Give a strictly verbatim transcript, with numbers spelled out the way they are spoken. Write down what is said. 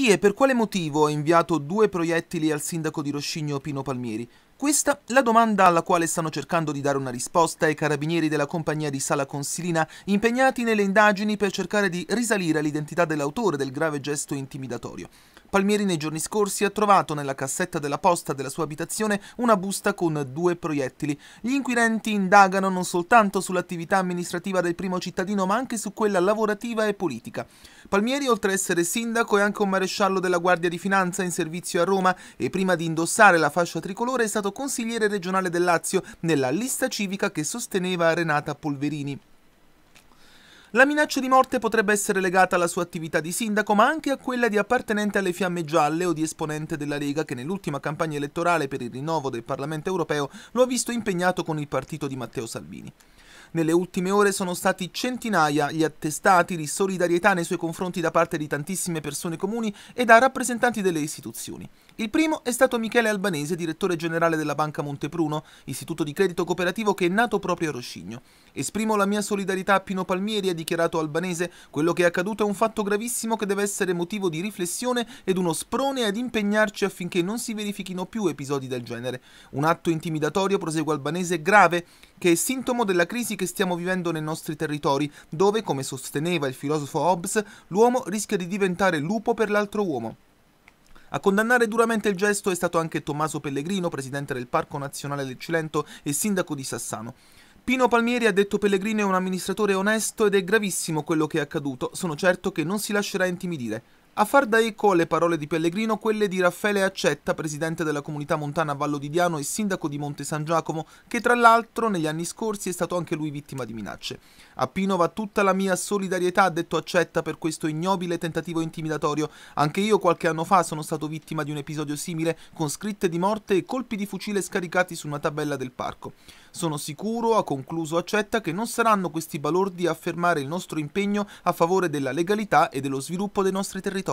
Chi e per quale motivo ha inviato due proiettili al sindaco di Roscigno Pino Palmieri? Questa è la domanda alla quale stanno cercando di dare una risposta i carabinieri della compagnia di Sala Consilina, impegnati nelle indagini per cercare di risalire all'identità dell'autore del grave gesto intimidatorio. Palmieri nei giorni scorsi ha trovato nella cassetta della posta della sua abitazione una busta con due proiettili. Gli inquirenti indagano non soltanto sull'attività amministrativa del primo cittadino, ma anche su quella lavorativa e politica. Palmieri, oltre a essere sindaco, è anche un maresciallo della Guardia di Finanza in servizio a Roma e prima di indossare la fascia tricolore è stato consigliere regionale del Lazio nella lista civica che sosteneva Renata Polverini. La minaccia di morte potrebbe essere legata alla sua attività di sindaco, ma anche a quella di appartenente alle Fiamme Gialle o di esponente della Lega, che nell'ultima campagna elettorale per il rinnovo del Parlamento europeo lo ha visto impegnato con il partito di Matteo Salvini. Nelle ultime ore sono stati centinaia gli attestati di solidarietà nei suoi confronti da parte di tantissime persone comuni e da rappresentanti delle istituzioni. Il primo è stato Michele Albanese, direttore generale della Banca Montepruno, istituto di credito cooperativo che è nato proprio a Roscigno. Esprimo la mia solidarietà a Pino Palmieri, ha dichiarato Albanese. Quello che è accaduto è un fatto gravissimo che deve essere motivo di riflessione ed uno sprone ad impegnarci affinché non si verifichino più episodi del genere. Un atto intimidatorio, prosegue Albanese, grave, che è sintomo della crisi che stiamo vivendo nei nostri territori, dove, come sosteneva il filosofo Hobbes, l'uomo rischia di diventare lupo per l'altro uomo. A condannare duramente il gesto è stato anche Tommaso Pellegrino, presidente del Parco Nazionale del Cilento e sindaco di Sassano. Pino Palmieri, ha detto Pellegrino, è un amministratore onesto ed è gravissimo quello che è accaduto. Sono certo che non si lascerà intimidire. A far da eco alle parole di Pellegrino quelle di Raffaele Accetta, presidente della comunità montana Vallo di Diano e sindaco di Monte San Giacomo, che tra l'altro negli anni scorsi è stato anche lui vittima di minacce. A Pino va tutta la mia solidarietà, ha detto Accetta, per questo ignobile tentativo intimidatorio. Anche io qualche anno fa sono stato vittima di un episodio simile, con scritte di morte e colpi di fucile scaricati su una tabella del parco. Sono sicuro, a concluso Accetta, che non saranno questi balordi a fermare il nostro impegno a favore della legalità e dello sviluppo dei nostri territori.